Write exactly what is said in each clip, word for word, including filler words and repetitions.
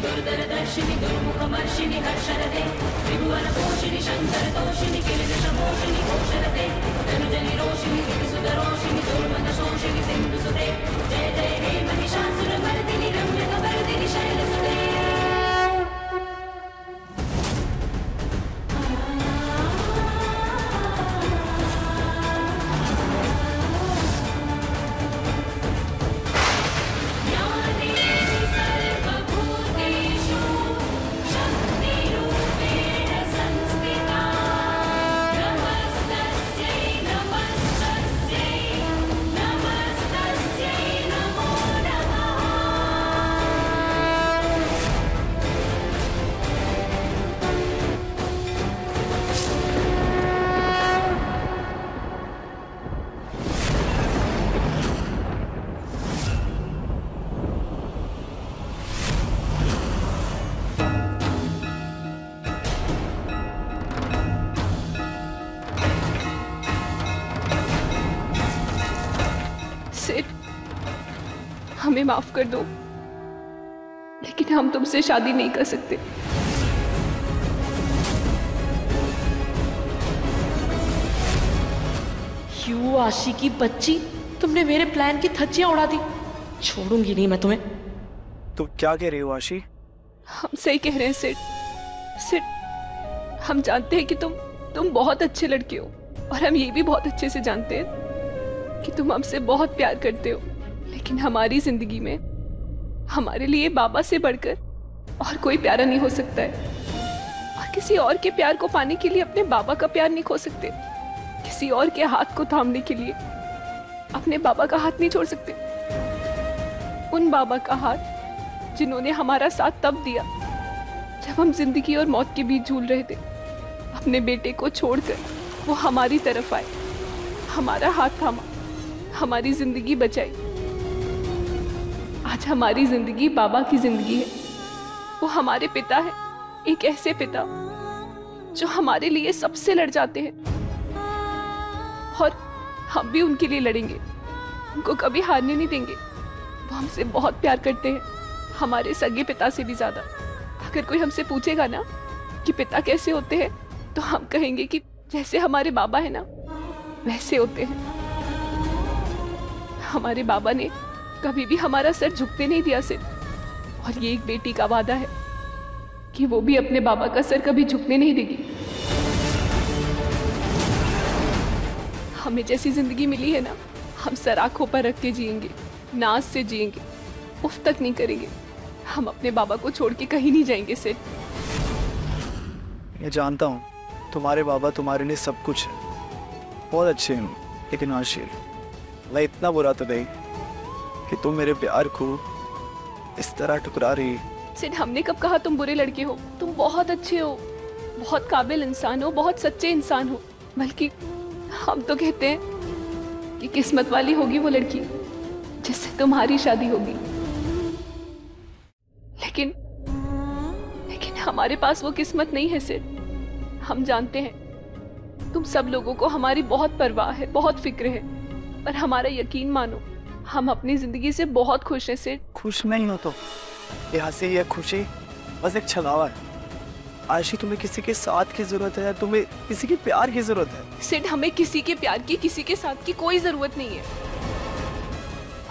दुर्दरदर्शिनि दुर्मुखमर्शिनि हर्षरते त्रिभुवनपोषिनि शङ्करतोषिनि किलिदशमोषिनि घोषरते तनुजनिरोषिनि दिविसुदरोषिनि दुर्मदशोषिनि सिन्धुसुते जय जय हे महिषासुरमर्दिनि रम्यकमर्दिनि शैलसुते। हमें माफ कर दो, लेकिन हम तुमसे शादी नहीं कर सकते। यू आशी की बच्ची, तुमने मेरे प्लान की धज्जियां उड़ा दी। छोड़ूंगी नहीं मैं तुम्हें। तुम क्या कह रही हो आशी? हम सही कह रहे हैं सिड। सिड, हम जानते हैं कि तुम तुम बहुत अच्छे लड़के हो और हम ये भी बहुत अच्छे से जानते हैं कि तुम हमसे बहुत प्यार करते हो, लेकिन हमारी जिंदगी में हमारे लिए बाबा से बढ़कर और कोई प्यारा नहीं हो सकता है। और किसी और के प्यार को पाने के लिए अपने बाबा का प्यार नहीं खो सकते। किसी और के हाथ को थामने के लिए अपने बाबा का हाथ नहीं छोड़ सकते। उन बाबा का हाथ जिन्होंने हमारा साथ तब दिया जब हम जिंदगी और मौत के बीच झूल रहे थे। अपने बेटे को छोड़कर वो हमारी तरफ आए, हमारा हाथ थामा, हमारी जिंदगी बचाई। आज हमारी जिंदगी बाबा की जिंदगी है। वो हमारे पिता है, एक ऐसे पिता जो हमारे लिए सबसे लड़ जाते हैं, और हम भी उनके लिए लड़ेंगे, उनको कभी हारने नहीं देंगे। वो हमसे बहुत प्यार करते हैं, हमारे सगे पिता से भी ज्यादा। अगर कोई हमसे पूछेगा ना कि पिता कैसे होते हैं, तो हम कहेंगे कि जैसे हमारे बाबा है ना, वैसे होते हैं। हमारे बाबा ने कभी भी हमारा सर झुकते नहीं दिया सिर, और ये एक बेटी का वादा है कि वो भी अपने बाबा का सर कभी झुकने नहीं देगी। हमें जैसी जिंदगी मिली है ना, हम सर आंखों पर रख के जिएंगे, नाज से जिएंगे, उफ तक नहीं करेंगे। हम अपने बाबा को छोड़ के कहीं नहीं जाएंगे सिर। मैं जानता हूँ तुम्हारे बाबा तुम्हारे लिए सब कुछ है, बहुत अच्छे हैं, लेकिन आशीष मैं इतना बुरा तो नहीं कि तुम मेरे प्यार को इस तरह टुकरा रही। सिड, हमने कब कहा तुम बुरे लड़के हो? तुम बहुत अच्छे हो, बहुत काबिल इंसान हो, बहुत सच्चे इंसान हो। बल्कि हम तो कहते हैं कि किस्मत वाली होगी वो लड़की जिससे तुम्हारी शादी होगी। लेकिन लेकिन हमारे पास वो किस्मत नहीं है सिड। हम जानते हैं तुम सब लोगों को हमारी बहुत परवाह है, बहुत फिक्र है, पर हमारा यकीन मानो, हम अपनी जिंदगी से बहुत खुश हैं सिड। खुश नहीं हो तो ये हंसी, ये खुशी बस एक छलावा है। आशी, तुम्हें किसी के साथ की जरूरत है, तुम्हें किसी के प्यार की जरूरत है। सिड, हमें किसी के प्यार की, किसी के साथ की कोई जरूरत नहीं है।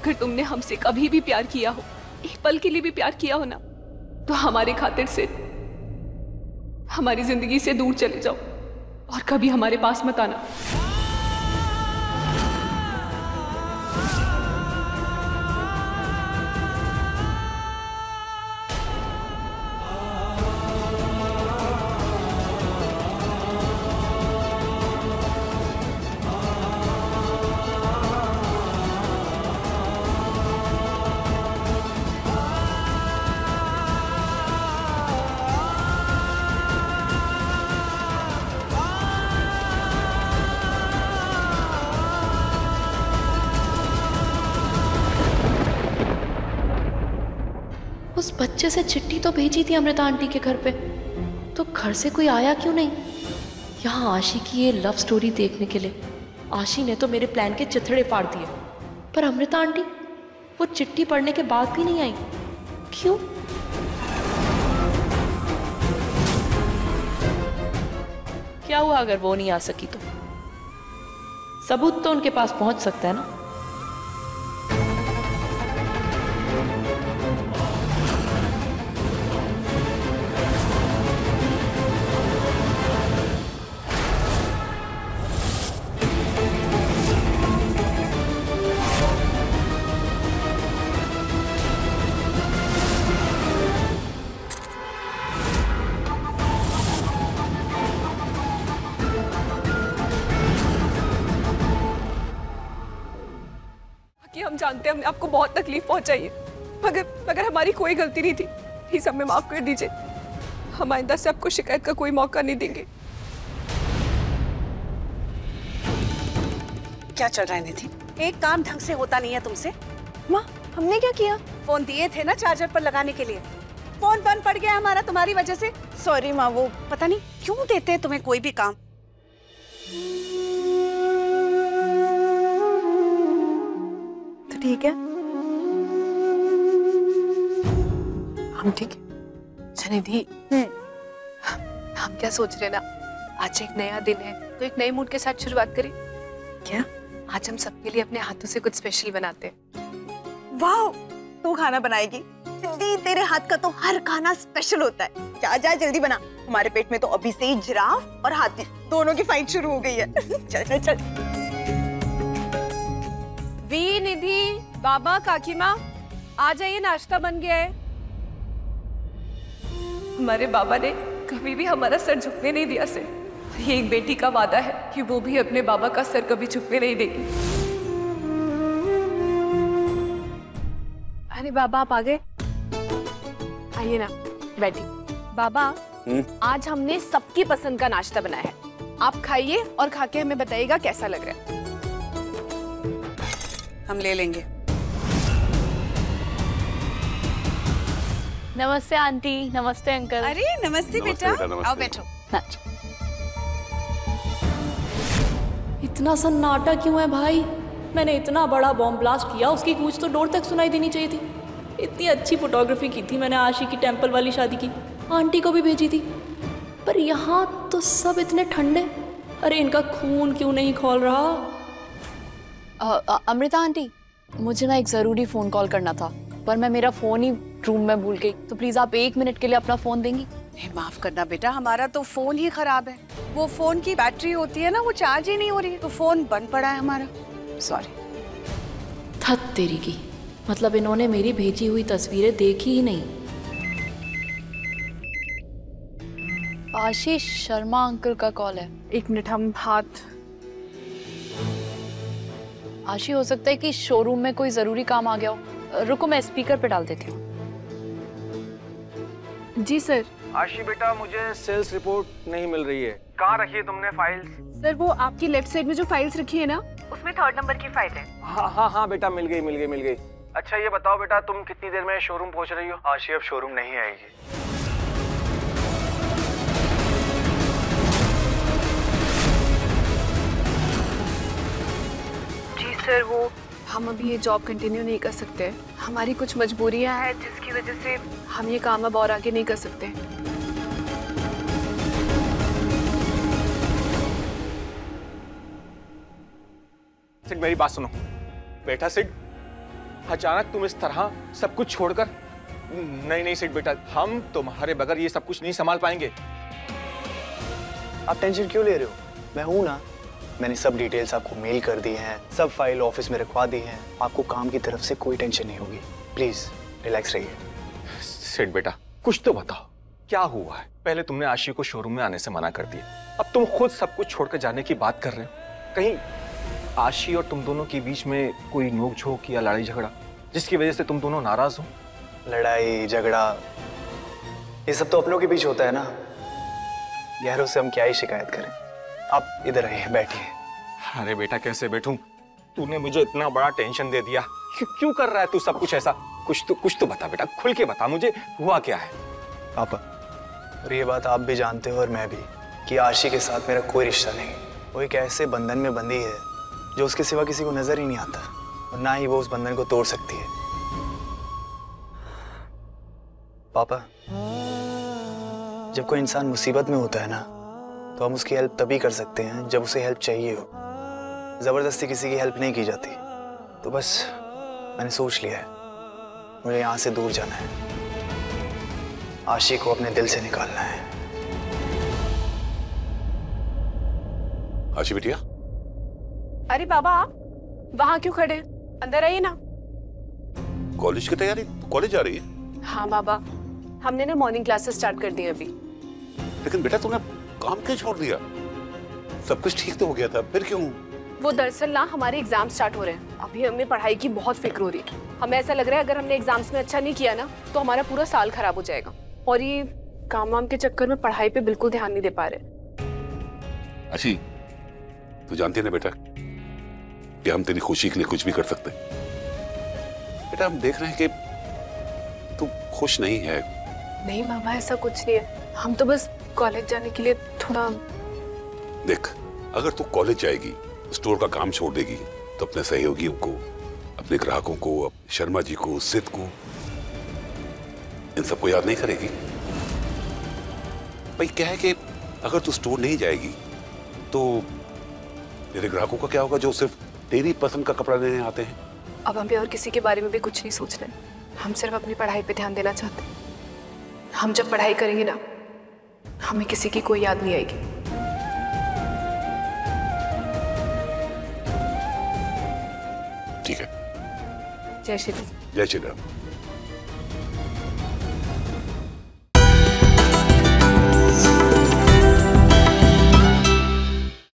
अगर तुमने हमसे कभी भी प्यार किया हो, एक पल के लिए भी प्यार किया हो ना, तो हमारे खातिर सिड हमारी जिंदगी से दूर चले जाओ और कभी हमारे पास मत आना। टीचर से चिट्ठी तो भेजी थी अमृता आंटी के घर पे, तो घर से कोई आया क्यों नहीं यहाँ आशी की ये लव स्टोरी देखने के लिए? आशी ने तो मेरे प्लान के चिथड़े फाड़ दिए, पर अमृता आंटी वो चिट्ठी पढ़ने के बाद भी नहीं आई, क्यों? क्या हुआ अगर वो नहीं आ सकी तो? सबूत तो उनके पास पहुंच सकता है ना। जानते हैं हमने आपको बहुत तकलीफ पहुंचाई है, मगर मगर हमारी कोई गलती नहीं थी। इस सब में माफ कर दीजिए, हम आइंदा से आपको शिकायत का कोई मौका नहीं देंगे। क्या चल रहा है निधि? एक काम ढंग से होता नहीं है तुमसे। माँ हमने क्या किया? फोन दिए थे ना चार्जर पर लगाने के लिए, फोन बंद पड़ गया हमारा तुम्हारी वजह से। सॉरी माँ, वो पता नहीं क्यों देते तुम्हें कोई भी काम। ठीक है, हम ठीक है निधि। हम क्या सोच रहे ना, आज एक नया दिन है तो एक नए मूड के साथ शुरुआत करें। क्या? आज हम सबके लिए अपने हाथों से कुछ स्पेशल बनाते हैं। वाह, तू खाना बनाएगी? जल्दी, तेरे हाथ का तो हर खाना स्पेशल होता है। जा जा जल्दी बना, हमारे पेट में तो अभी से ही जिराफ और हाथी दोनों की फाइट शुरू हो गई है। चल चल चल। वी निधि, बाबा, काकी माँ आ जाइए, नाश्ता बन गया है। हमारे बाबा ने कभी भी हमारा सर झुकने नहीं दिया से, ये एक बेटी का वादा है कि वो भी अपने बाबा का सर कभी झुकने नहीं देगी। अरे बाबा आप आ गए, आइए ना बैठिए। बाबा हुँ? आज हमने सबकी पसंद का नाश्ता बनाया है, आप खाइए और खा के हमें बताइएगा कैसा लग रहा है। हम ले लेंगे। नमस्ते आंटी, नमस्ते अंकल। अरे नमस्ते बेटा, आओ बैठो। इतना सन्नाटा क्यों है भाई? मैंने इतना बड़ा बॉम्ब ब्लास्ट किया, उसकी गूंज तो डोर तक सुनाई देनी चाहिए थी। इतनी अच्छी फोटोग्राफी की थी मैंने आशी की टेंपल वाली शादी की, आंटी को भी भेजी थी, पर यहाँ तो सब इतने ठंडे। अरे इनका खून क्यों नहीं खोल रहा? अमृता आंटी, मुझे ना एक ज़रूरी फ़ोन कॉल करना था, पर मैं मेरा फ़ोन ही रूम में भूल गई, तो प्लीज़ आप एक मिनट के लिए अपना फ़ोन देंगी? नहीं माफ़ करना बेटा, हमारा तो फ़ोन ही ख़राब है। वो फ़ोन की बैटरी होती है ना, वो चार्ज ही नहीं हो रही है, तो फ़ोन बंद पड़ा है हमारा। सॉरी। थक तेरी की, मतलब इन्होंने मेरी भेजी हुई तस्वीरें देखी ही नहीं। आशीष शर्मा अंकल का कॉल है, एक मिनट। हम हाथ आशी, हो सकता है कि शोरूम में कोई जरूरी काम आ गया हो। रुको मैं स्पीकर पे डाल देती हूँ। जी सर। आशी बेटा, मुझे सेल्स रिपोर्ट नहीं मिल रही है। कहाँ रखी है तुमने फाइल्स? सर वो आपकी लेफ्ट साइड में जो फाइल्स रखी है ना, उसमें थर्ड नंबर की फाइल है। हाँ हाँ हाँ बेटा, मिल गई मिल गई मिल गई। अच्छा ये बताओ बेटा, तुम कितनी देर में शोरूम पहुँच रही हो? आशी अब शोरूम नहीं आएगी। सर वो हम अभी ये जॉब कंटिन्यू नहीं कर सकते, हमारी कुछ मजबूरियां हैं जिसकी वजह से हम ये काम अब और आगे नहीं कर सकते। सिड मेरी बात सुनो बेटा। सिड, अचानक तुम इस तरह सब कुछ छोड़कर? नहीं नहीं सिड बेटा, हम तुम्हारे बगैर ये सब कुछ नहीं संभाल पाएंगे। आप टेंशन क्यों ले रहे हो, मैं हूं ना। मैंने सब डिटेल्स आपको मेल कर दी हैं, सब फाइल ऑफिस में रखवा दी हैं, आपको काम की तरफ से कोई टेंशन नहीं होगी। प्लीज रिलैक्स रहिए। सिड बेटा कुछ तो बताओ, क्या हुआ है? पहले तुमने आशी को शोरूम में आने से मना कर दिया, अब तुम खुद सब कुछ छोड़कर जाने की बात कर रहे हो। कहीं आशी और तुम दोनों के बीच में कोई नोकझोंक या लड़ाई झगड़ा जिसकी वजह से तुम दोनों नाराज हो? लड़ाई झगड़ा ये सब तो अपनों के बीच होता है ना यार, उससे हम क्या ही शिकायत करें। आप इधर आइए, बैठिए। अरे बेटा कैसे बैठूं, तूने मुझे इतना बड़ा टेंशन दे दिया। क्यों कर रहा है तू सब कुछ ऐसा? कुछ तो कुछ तो बता बेटा, खुल के बता मुझे, हुआ क्या है? पापा, और ये बात आप भी जानते हो और मैं भी कि आशी के साथ मेरा कोई रिश्ता नहीं। वो एक ऐसे बंधन में बंधी है जो उसके सिवा किसी को नजर ही नहीं आता, और ना ही वो उस बंधन को तोड़ सकती है। पापा, जब कोई इंसान मुसीबत में होता है ना, तो हम उसकी हेल्प तभी कर सकते हैं जब उसे हेल्प चाहिए हो। जबरदस्ती किसी की हेल्प नहीं की जाती। तो बस मैंने सोच लिया है, मुझे यहाँ से दूर जाना है, आशी को अपने दिल से निकालना है। आशी बिटिया। अरे बाबा, आप वहाँ क्यों खड़े? अंदर आइए ना। कॉलेज की तैयारी, कॉलेज जा रही है? हाँ बाबा, हमने ना मॉर्निंग क्लासेस स्टार्ट कर दी अभी। लेकिन बेटा तूने काम क्यों छोड़ दिया? सब कुछ ठीक तो हो गया था, फिर क्यों? वो दरअसल ना हमारे एग्जाम स्टार्ट हो रहे हैं, अभी हमें पढ़ाई की बहुत फिक्र हो रही है। हमें ऐसा लग रहा है अगर हमने एग्जाम्स में अच्छा नहीं किया ना तो हमारा पूरा साल खराब हो जाएगा, और ये काम वाम के चक्कर में पढ़ाई पे बिल्कुल ध्यान नहीं दे पा रहे। आशी, तू जानती है ना बेटा कि हम तेरी खुशी के लिए कुछ भी कर सकते हैं। बेटा हम देख रहे हैं कि तू खुश नहीं है। नहीं मामा, ऐसा कुछ नहीं है, हम तो बस कॉलेज जाने के लिए थोड़ा। देख, अगर तू कॉलेज जाएगी, स्टोर का काम छोड़ देगी, तो अपने सहयोगियों को, अपने ग्राहकों को, शर्मा जी को, सिद को, इन सबको याद नहीं करेगी। भाई क्या है कि अगर तू स्टोर नहीं जाएगी तो तेरे ग्राहकों का क्या होगा जो सिर्फ तेरी पसंद का कपड़ा लेने आते हैं? अब हमें और किसी के बारे में भी कुछ नहीं सोचना है, हम सिर्फ अपनी पढ़ाई पे ध्यान देना चाहते हैं। हम जब पढ़ाई करेंगे ना, हमें किसी की कोई याद नहीं आएगी। ठीक है। जय श्री राम। जय श्री राम।